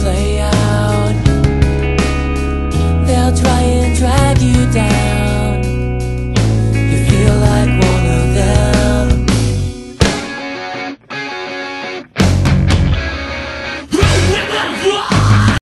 Play out, they'll try and drag you down.